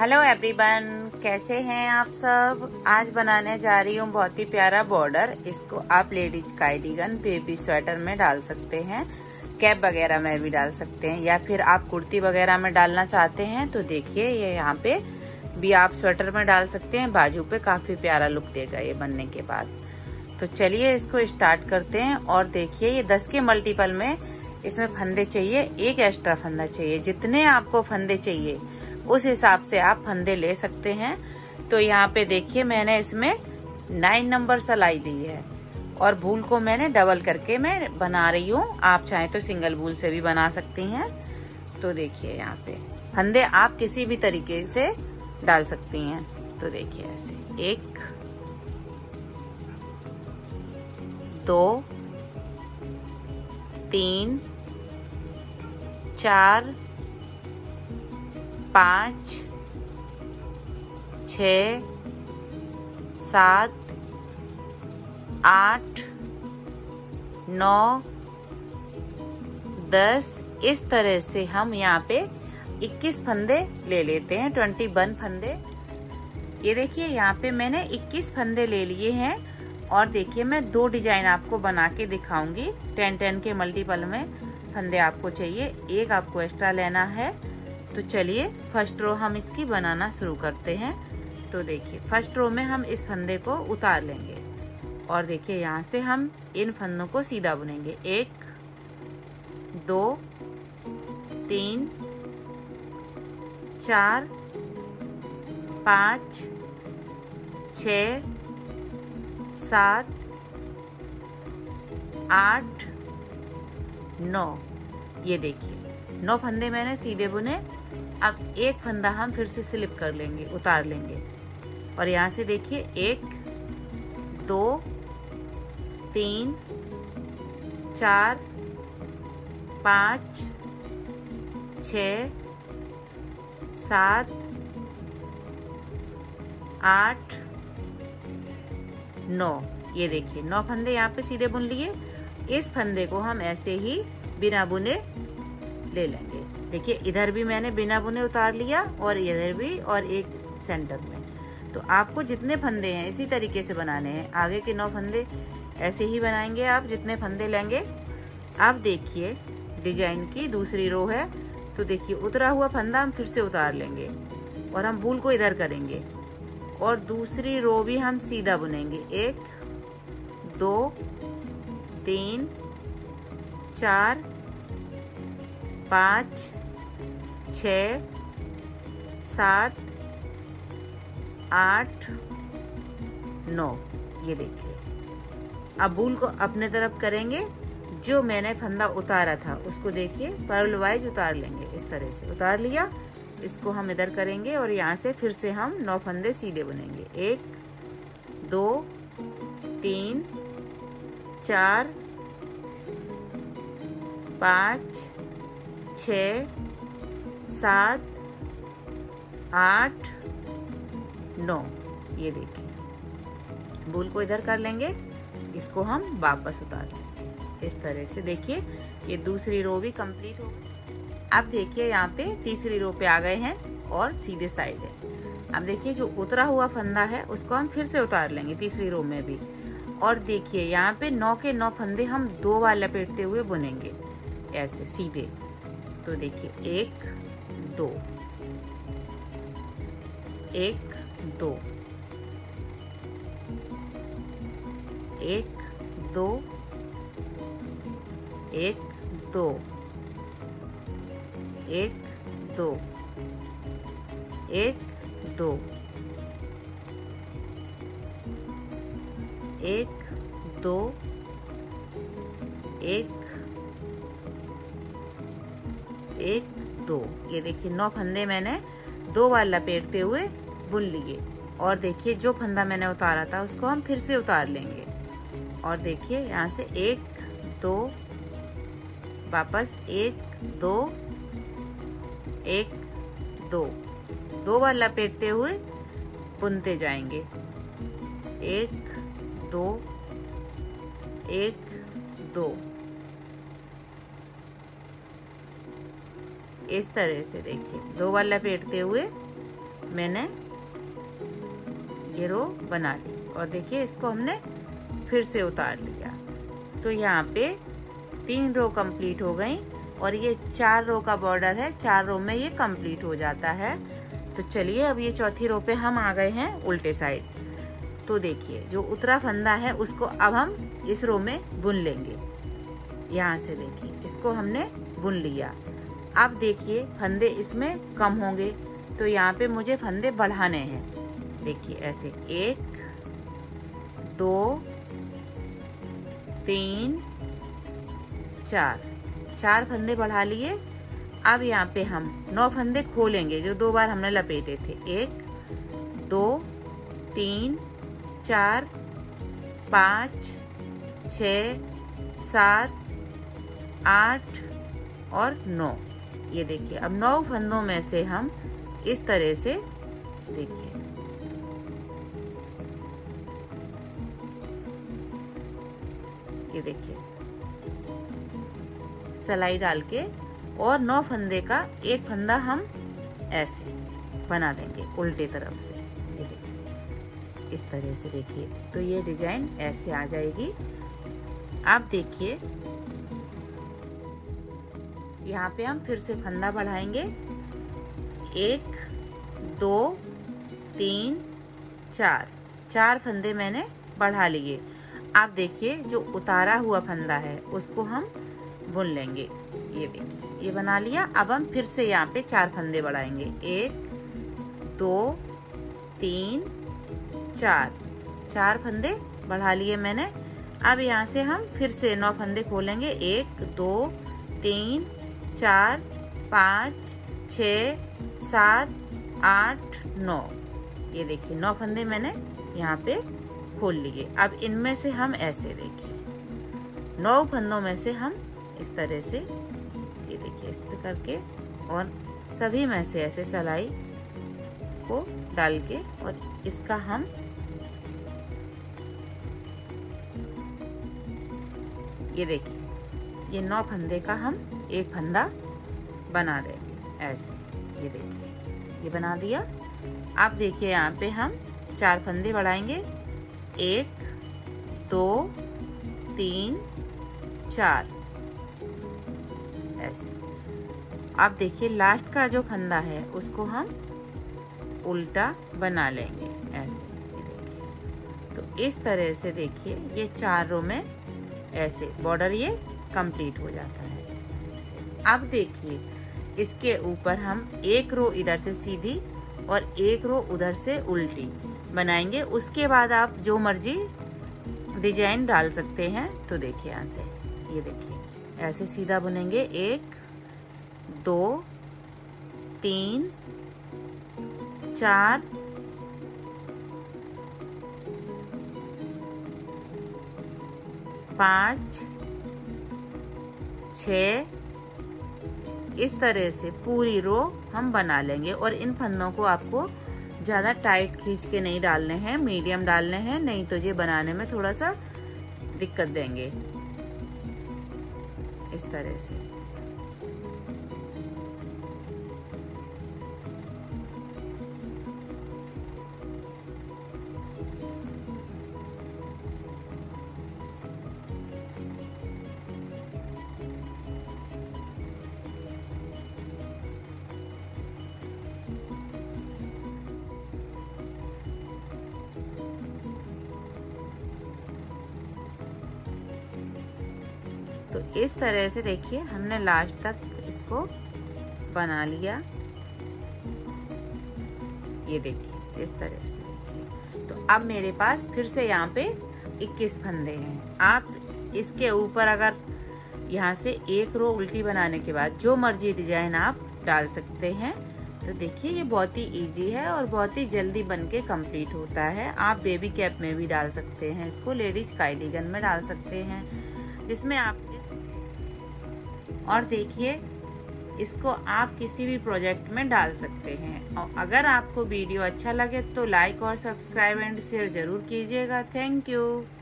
Hello everyone, कैसे हैं आप सब। आज बनाने जा रही हूँ बहुत ही प्यारा बॉर्डर। इसको आप लेडीज कार्डिगन, बेबी स्वेटर में डाल सकते हैं, कैप वगैरह में भी डाल सकते हैं, या फिर आप कुर्ती वगैरह में डालना चाहते हैं तो देखिए ये यहाँ पे भी आप स्वेटर में डाल सकते हैं। बाजू पे काफी प्यारा लुक देगा ये बनने के बाद। तो चलिए इसको स्टार्ट करते हैं। और देखिए ये 10 के मल्टीपल में इसमें फंदे चाहिए, एक एक्स्ट्रा फंदा चाहिए। जितने आपको फंदे चाहिए उस हिसाब से आप फंदे ले सकते हैं। तो यहाँ पे देखिए मैंने इसमें 9 नंबर सलाई ली है और भूल को मैंने डबल करके मैं बना रही हूँ। आप चाहें तो सिंगल भूल से भी बना सकती हैं। तो देखिए यहाँ पे फंदे आप किसी भी तरीके से डाल सकती हैं। तो देखिए ऐसे 1 2 3 4 5 6 7 8 9 10। इस तरह से हम यहाँ पे 21 फंदे ले लेते हैं, 21 फंदे। ये देखिए यहाँ पे मैंने 21 फंदे ले लिए हैं। और देखिए मैं 2 डिजाइन आपको बना के दिखाऊंगी। 10 10 के मल्टीपल में फंदे आपको चाहिए, एक आपको एक्स्ट्रा लेना है। तो चलिए फर्स्ट रो हम इसकी बनाना शुरू करते हैं। तो देखिए फर्स्ट रो में हम इस फंदे को उतार लेंगे और देखिए यहाँ से हम इन फंदों को सीधा बुनेंगे। 1 2 3 4 5 6 7 8 9। ये देखिए 9 फंदे मैंने सीधे बुने। अब एक फंदा हम फिर से स्लिप कर लेंगे, उतार लेंगे। और यहाँ से देखिए 1 2 3 4 5 6 7 8 9। ये देखिए 9 फंदे यहाँ पे सीधे बुन लिए। इस फंदे को हम ऐसे ही बिना बुने ले लेंगे। देखिए इधर भी मैंने बिना बुने उतार लिया और इधर भी, और एक सेंटर में। तो आपको जितने फंदे हैं इसी तरीके से बनाने हैं। आगे के 9 फंदे ऐसे ही बनाएंगे आप, जितने फंदे लेंगे। अब देखिए डिजाइन की दूसरी रो है। तो देखिए उतरा हुआ फंदा हम फिर से उतार लेंगे और हम भूल को इधर करेंगे और दूसरी रो भी हम सीधा बुनेंगे। 1 2 3 4 5 6 7 8 9। ये देखिए अब भूल को अपने तरफ करेंगे। जो मैंने फंदा उतारा था उसको देखिए पर्ल वाइज उतार लेंगे। इस तरह से उतार लिया, इसको हम इधर करेंगे और यहाँ से फिर से हम 9 फंदे सीधे बुनेंगे। 1 2 3 4 5 6 7 8 9। ये देखिए भूल को इधर कर लेंगे, इसको हम वापस उतार लेंगे। इस तरह से देखिए ये दूसरी रो भी कंप्लीट हो गई। अब देखिए यहाँ पे तीसरी रो पे आ गए हैं और सीधे साइड है। अब देखिए जो उतरा हुआ फंदा है उसको हम फिर से उतार लेंगे तीसरी रो में भी। और देखिए यहाँ पे 9 के 9 फंदे हम 2 बार लपेटते हुए बुनेंगे ऐसे सीधे। तो देखिए 1 2 1 2 1 2 1 2 1 2 1 2। ये देखिए 9 फंदे मैंने 2 बार लपेटते हुए बुन लिए। और देखिए जो फंदा मैंने उतारा था उसको हम फिर से उतार लेंगे। और देखिए यहाँ से 1 2 वापस 1 2 1 2 2 बार लपेटते हुए बुनते जाएंगे। 1 2 1 2। इस तरह से देखिए 2 बार लपेटते हुए मैंने ये रो बना ली और देखिए इसको हमने फिर से उतार लिया। तो यहाँ पे 3 रो कंप्लीट हो गई और ये 4 रो का बॉर्डर है, 4 रो में ये कंप्लीट हो जाता है। तो चलिए अब ये चौथी रो पे हम आ गए हैं उल्टे साइड। तो देखिए जो उतरा फंदा है उसको अब हम इस रो में बुन लेंगे। यहाँ से देखिए इसको हमने बुन लिया। अब देखिए फंदे इसमें कम होंगे तो यहाँ पे मुझे फंदे बढ़ाने हैं। देखिए ऐसे 1 2 3 4 फंदे बढ़ा लिए। अब यहाँ पे हम 9 फंदे खोलेंगे जो 2 बार हमने लपेटे थे। 1 2 3 4 5 6 7 8 और 9, ये देखिए अब 9 फंदों में से हम इस तरह से देखिए ये देखिए सलाई डाल के और 9 फंदे का एक फंदा हम ऐसे बना देंगे उल्टे तरफ से। ये देखिए इस तरह से देखिए तो ये डिजाइन ऐसे आ जाएगी। आप देखिए यहाँ पे हम फिर से फंदा बढ़ाएंगे 1 2 3 4 फंदे मैंने बढ़ा लिए। आप देखिए जो उतारा हुआ फंदा है उसको हम बुन लेंगे। ये देखिए ये बना लिया। अब हम फिर से यहाँ पे 4 फंदे बढ़ाएंगे 1 2 3 4 4 फंदे बढ़ा लिए मैंने। अब यहाँ से हम फिर से 9 फंदे खोलेंगे 1 2 3 4 5 6 7 8 9, ये देखिए 9 फंदे मैंने यहाँ पे खोल लिए। अब इनमें से हम ऐसे देखिए 9 फंदों में से हम इस तरह से ये देखिए इस तरह करके और सभी में से ऐसे सलाई को डाल के और इसका हम ये देखिए ये 9 फंदे का हम एक फंदा बना देंगे ऐसे। ये देखिए ये बना दिया। आप देखिए यहाँ पे हम 4 फंदे बढ़ाएंगे 1 2 3 4 ऐसे। आप देखिए लास्ट का जो फंदा है उसको हम उल्टा बना लेंगे ऐसे। ये देखिए तो इस तरह से देखिए ये 4 रो में ऐसे बॉर्डर ये कंप्लीट हो जाता है इस तरह से। अब देखिए इसके ऊपर हम 1 रो इधर से सीधी और 1 रो उधर से उल्टी बनाएंगे। उसके बाद आप जो मर्जी डिजाइन डाल सकते हैं। तो देखिए यहाँ से ये देखिए ऐसे सीधा बुनेंगे 1 2 3 4 5 6, इस तरह से पूरी रो हम बना लेंगे। और इन फंदों को आपको ज़्यादा टाइट खींच के नहीं डालने हैं, मीडियम डालने हैं, नहीं तो ये बनाने में थोड़ा सा दिक्कत देंगे। इस तरह से तो इस तरह से देखिए हमने लास्ट तक इसको बना लिया। ये देखिए इस तरह से देखिए। तो अब मेरे पास फिर से यहाँ पे 21 फंदे हैं। आप इसके ऊपर अगर यहाँ से 1 रो उल्टी बनाने के बाद जो मर्जी डिजाइन आप डाल सकते हैं। तो देखिए ये बहुत ही इजी है और बहुत ही जल्दी बनके कंप्लीट होता है। आप बेबी कैप में भी डाल सकते हैं इसको, लेडीज कार्डिगन में डाल सकते हैं जिसमें आप। और देखिए इसको आप किसी भी प्रोजेक्ट में डाल सकते हैं। और अगर आपको वीडियो अच्छा लगे तो लाइक और सब्सक्राइब एंड शेयर जरूर कीजिएगा। Thank you.